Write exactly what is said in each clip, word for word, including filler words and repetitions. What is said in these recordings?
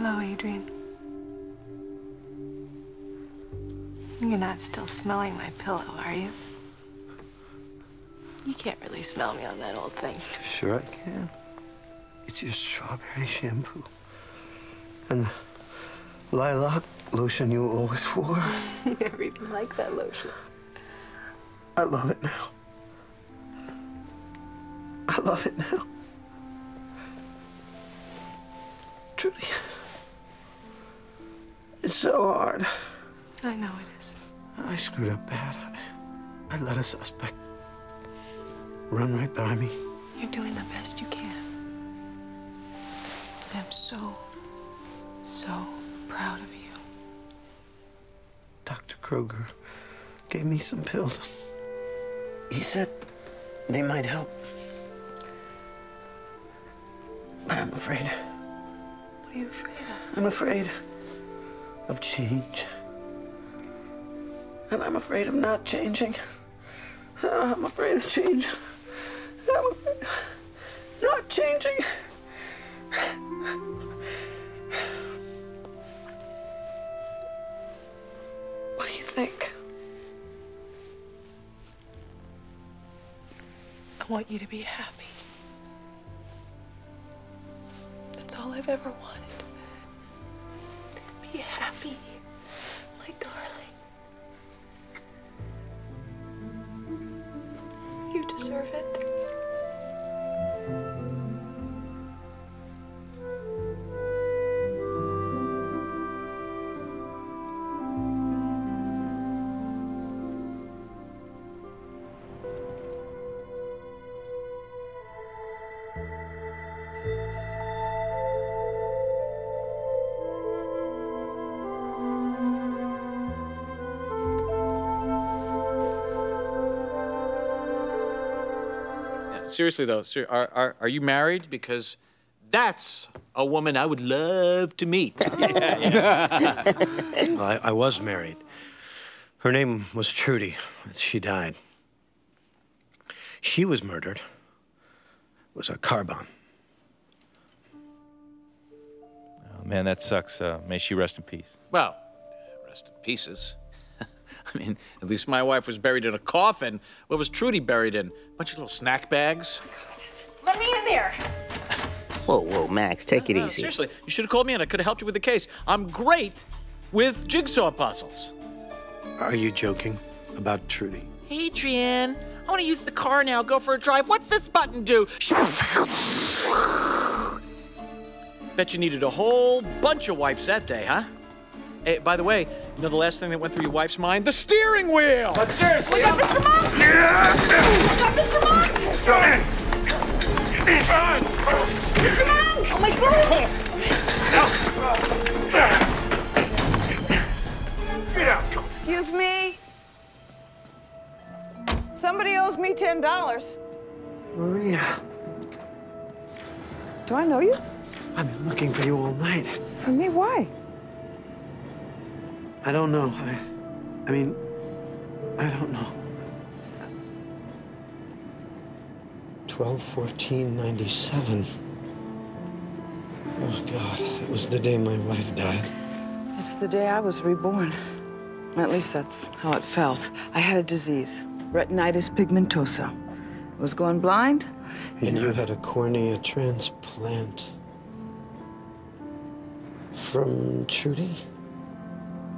Hello, Adrian. You're not still smelling my pillow, are you? You can't really smell me on that old thing. Sure I can. It's your strawberry shampoo and the lilac lotion you always wore. You never even liked that lotion. I love it now. I love it now. Trudy, it's so hard. I know it is. I screwed up bad. I, I let a suspect run right by me. You're doing the best you can. I am so, so proud of you. Doctor Kroger gave me some pills. He said they might help. But I'm afraid. What are you afraid of? I'm afraid of change. And I'm afraid of not changing. I'm afraid of change. I'm afraid of not changing. What do you think? I want you to be happy. That's all I've ever wanted. Be happy, my darling. You deserve it. Seriously, though, sir, are, are, are you married? Because that's a woman I would love to meet. Yeah, yeah. Well, I, I was married. Her name was Trudy. She died. She was murdered. It was a car bomb. Oh, man, that sucks. Uh, may she rest in peace. Well, rest in pieces. I mean, at least my wife was buried in a coffin. What was Trudy buried in? A bunch of little snack bags. Oh, God. Let me in there. Whoa, whoa, Max, take no, it no, easy. Seriously, you should have called me in. I could have helped you with the case. I'm great with jigsaw puzzles. Are you joking about Trudy? Adrian, I want to use the car now. Go for a drive. What's this button do? Bet you needed a whole bunch of wipes that day, huh? Hey, by the way, you know the last thing that went through your wife's mind? The steering wheel! But seriously, I got Mister Monk! Yeah. I got Mister Monk! Mister Monk! Oh, my God! Excuse me? Somebody owes me ten dollars. Maria. Do I know you? I've been looking for you all night. For me? Why? I don't know. I, I mean, I don't know. twelve fourteen ninety-seven. Oh, God, that was the day my wife died. It's the day I was reborn. At least that's how it felt. I had a disease, retinitis pigmentosa. I was going blind. And, and you had a cornea transplant. From Trudy?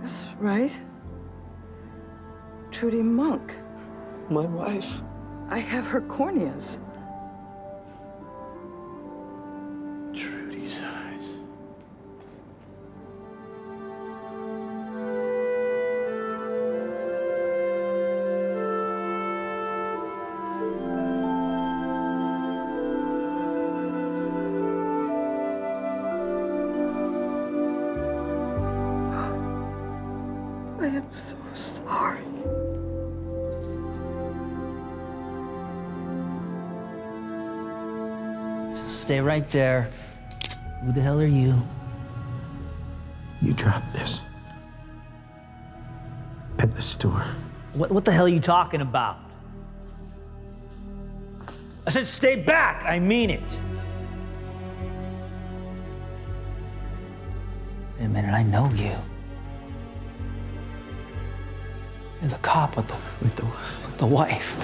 That's right. Trudy Monk. My wife. I have her corneas. Trudy's eyes. I am so sorry. So stay right there. Who the hell are you? You dropped this at the store. What, what the hell are you talking about? I said stay back. I mean it. minute, I know you. You're the cop with the with the with the wife.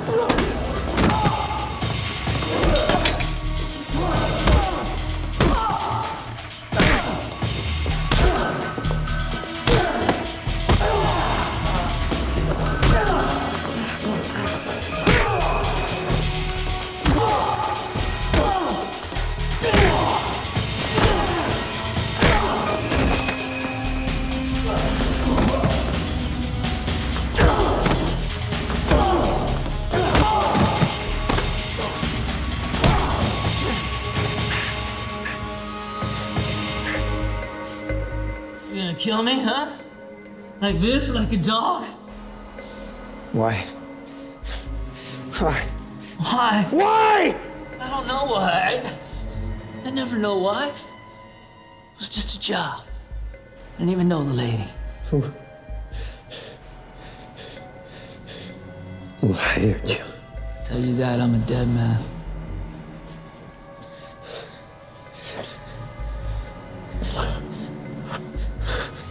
Kill me, huh? Like this, like a dog? Why? Why? Why? Why? I don't know why. I, I never know why. It was just a job. I didn't even know the lady. Who? Who hired you? Tell you that, I'm a dead man.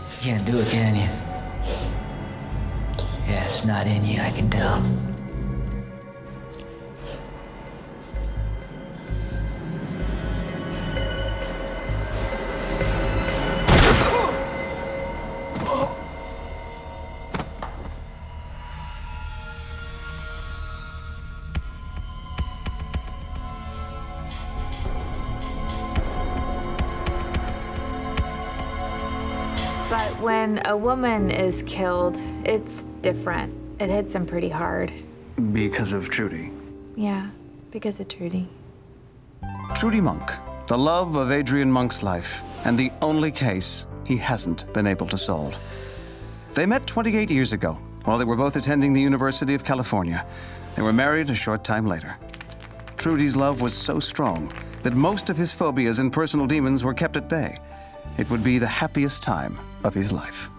You can't do it, can you? Yeah, it's not in you, I can tell. But when a woman is killed, it's different. It hits him pretty hard. Because of Trudy? Yeah, because of Trudy. Trudy Monk, the love of Adrian Monk's life, and the only case he hasn't been able to solve. They met twenty-eight years ago while they were both attending the University of California. They were married a short time later. Trudy's love was so strong that most of his phobias and personal demons were kept at bay. It would be the happiest time of his life.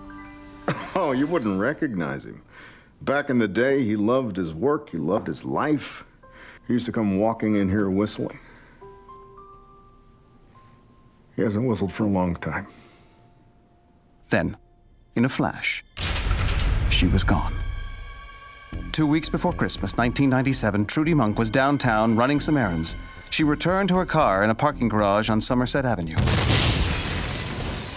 Oh, you wouldn't recognize him. Back in the day, he loved his work, he loved his life. He used to come walking in here whistling. He hasn't whistled for a long time. Then, in a flash, she was gone. Two weeks before Christmas, nineteen ninety-seven, Trudy Monk was downtown running some errands. She returned to her car in a parking garage on Somerset Avenue.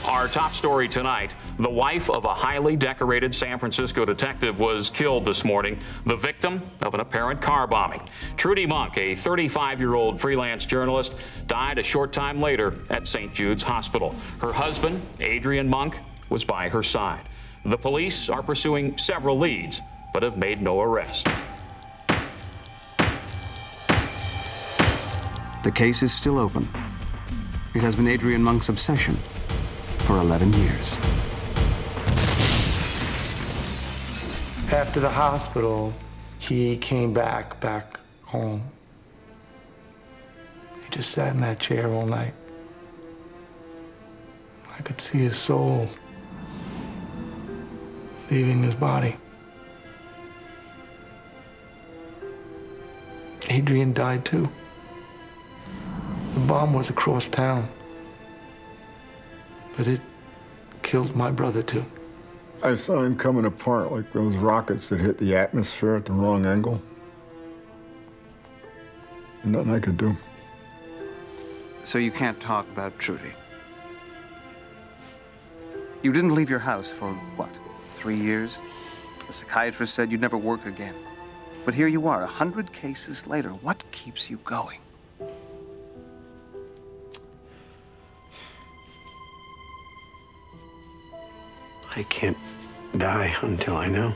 Our top story tonight, the wife of a highly decorated San Francisco detective was killed this morning, the victim of an apparent car bombing. Trudy Monk, a thirty-five-year-old freelance journalist, died a short time later at Saint Jude's Hospital. Her husband, Adrian Monk, was by her side. The police are pursuing several leads, but have made no arrest. The case is still open. It has been Adrian Monk's obsession for eleven years. After the hospital, he came back, back home. He just sat in that chair all night. I could see his soul leaving his body. Adrian died too. The bomb was across town. But it killed my brother, too. I saw him coming apart like those rockets that hit the atmosphere at the wrong angle. Nothing I could do. So you can't talk about Trudy? You didn't leave your house for, what, three years? The psychiatrist said you'd never work again. But here you are, a hundred cases later. What keeps you going? I can't die until I know.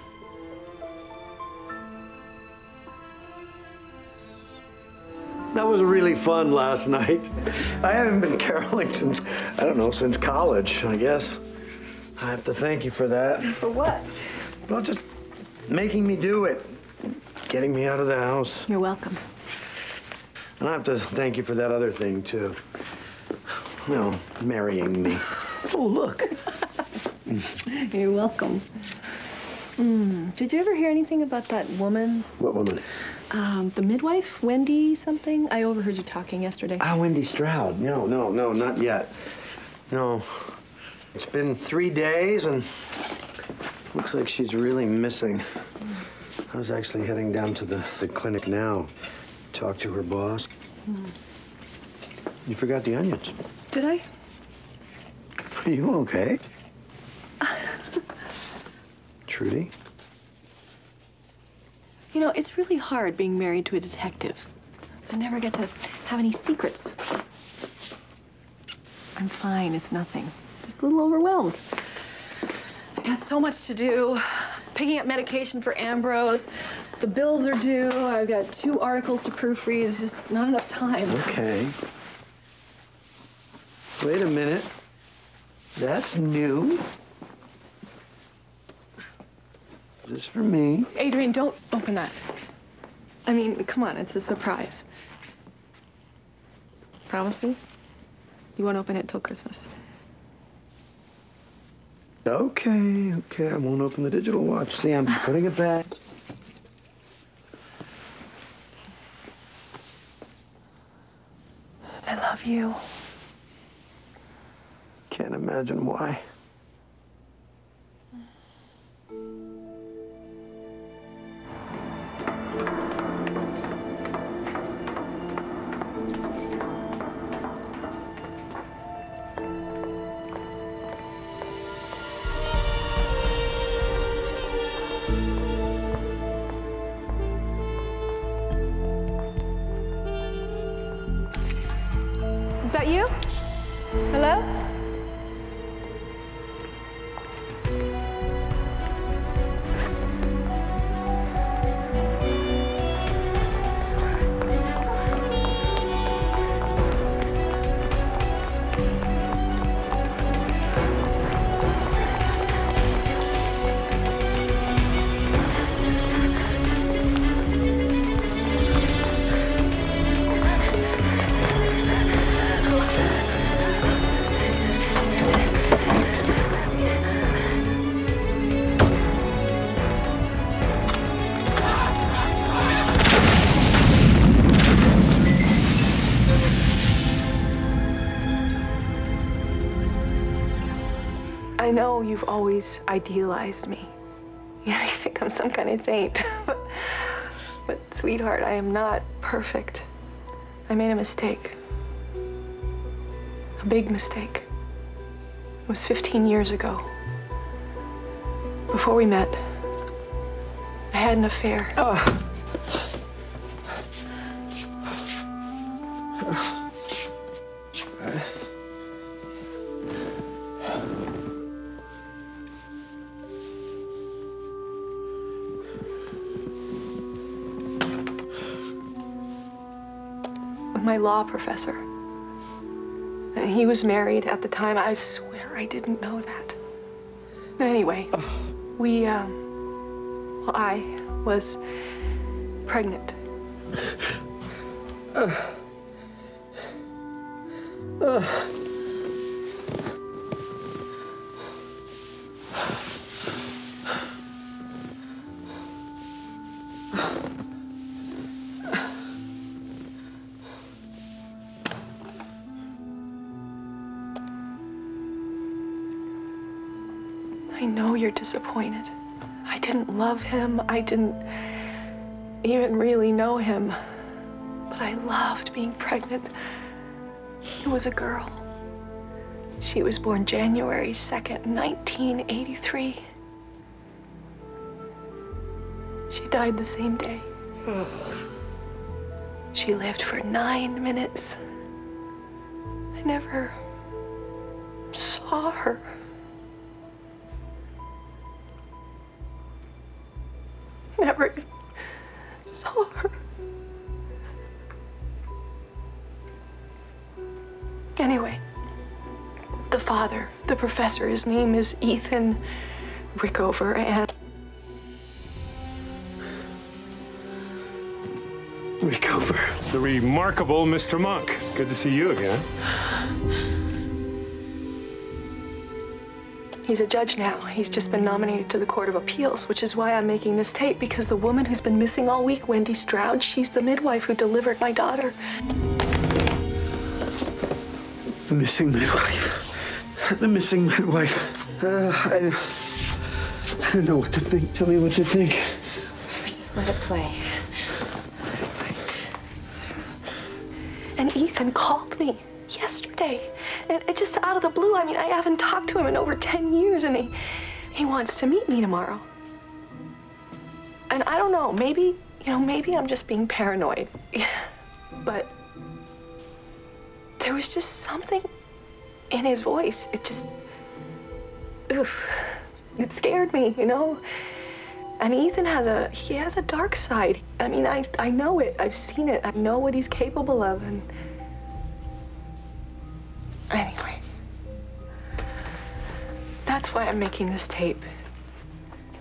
That was really fun last night. I haven't been caroling since, I don't know, since college, I guess. I have to thank you for that. For what? Well, just making me do it, getting me out of the house. You're welcome. And I have to thank you for that other thing, too. You know, marrying me. Oh, look. You're welcome. Mm. Did you ever hear anything about that woman? What woman? Um, the midwife, Wendy something? I overheard you talking yesterday. Ah, Wendy Stroud. No, no, no, not yet. No. It's been three days, and looks like she's really missing. I was actually heading down to the, the clinic now to talk to her boss. Mm. You forgot the onions. Did I? Are you okay? Trudy? You know, it's really hard being married to a detective. I never get to have any secrets. I'm fine, it's nothing. Just a little overwhelmed. I got so much to do. Picking up medication for Ambrose. The bills are due. I've got two articles to proofread. It's just not enough time. Okay. Wait a minute. That's new. Is this for me? Adrian, don't open that. I mean, come on, it's a surprise. Promise me? You won't open it till Christmas. Okay, okay, I won't open the digital watch. See, I'm putting it back. I love you. Can't imagine why. Is that you? Hello? I know you've always idealized me. You know, you think I'm some kind of saint. But, but, sweetheart, I am not perfect. I made a mistake. A big mistake. It was fifteen years ago. Before we met, I had an affair. Uh. Uh. My law professor. And he was married at the time. I swear I didn't know that. But anyway, oh. we, um, well, I was pregnant. Uh. Uh. I know you're disappointed. I didn't love him. I didn't even really know him. But I loved being pregnant. It was a girl. She was born January second, nineteen eighty-three. She died the same day. She lived for nine minutes. I never saw her. Never saw her. Anyway, the father, the professor, his name is Ethan Rickover, and... Rickover. The remarkable Mister Monk. Good to see you again. He's a judge now. He's just been nominated to the Court of Appeals, which is why I'm making this tape, because the woman who's been missing all week, Wendy Stroud, she's the midwife who delivered my daughter. The missing midwife? at the missing midwife. Uh, I, I don't know what to think. Tell me what to think. I was just let it play. And Ethan called me yesterday. And it just out of the blue. I mean, I haven't talked to him in over ten years, and he, he wants to meet me tomorrow. And I don't know, maybe, you know, maybe I'm just being paranoid. But there was just something in his voice. It just, oof, it scared me, you know? And Ethan has a, he has a dark side. I mean, I, I know it, I've seen it. I know what he's capable of, and anyway. That's why I'm making this tape.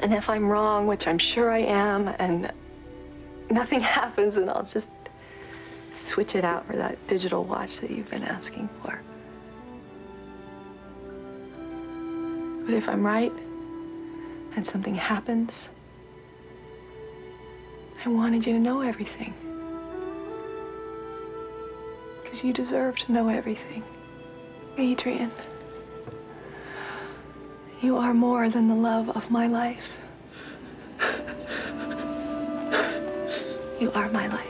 And if I'm wrong, which I'm sure I am, and nothing happens, and I'll just switch it out for that digital watch that you've been asking for. But if I'm right, and something happens, I wanted you to know everything. Because you deserve to know everything. Adrian, you are more than the love of my life. You are my life.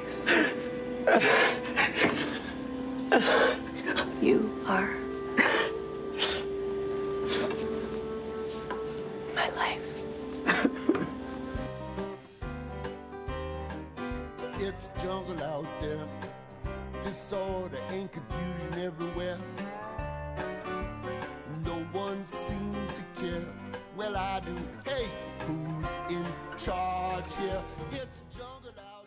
You are my life. It's jungle out there. Disorder and confusion everywhere. One seems to care. Well, I do. Hey, who's in charge here? It's jungle out.